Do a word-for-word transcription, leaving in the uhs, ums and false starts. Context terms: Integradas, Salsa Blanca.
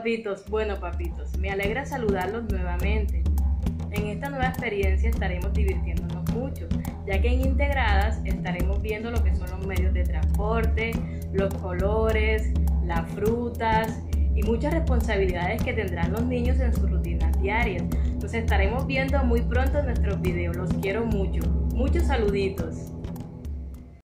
Papitos, bueno papitos, me alegra saludarlos nuevamente. En esta nueva experiencia estaremos divirtiéndonos mucho, ya que en Integradas estaremos viendo lo que son los medios de transporte, los colores, las frutas y muchas responsabilidades que tendrán los niños en sus rutinas diarias. Nos estaremos viendo muy pronto en nuestros videos, los quiero mucho. Muchos saluditos.